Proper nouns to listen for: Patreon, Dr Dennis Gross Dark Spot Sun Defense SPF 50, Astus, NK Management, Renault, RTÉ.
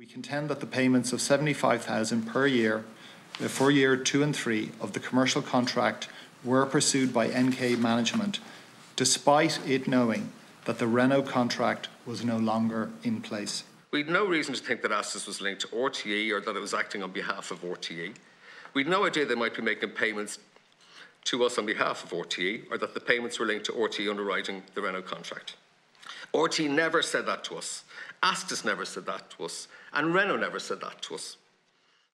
We contend that the payments of $75,000 per year for year 2 and 3 of the commercial contract were pursued by NK Management, despite it knowing that the Renault contract was no longer in place. We'd no reason to think that Astus was linked to RTÉ or that it was acting on behalf of RTÉ. We'd no idea they might be making payments to us on behalf of RTÉ or that the payments were linked to RTÉ underwriting the Renault contract. RTÉ never said that to us. Astus never said that to us. And Renault never said that to us.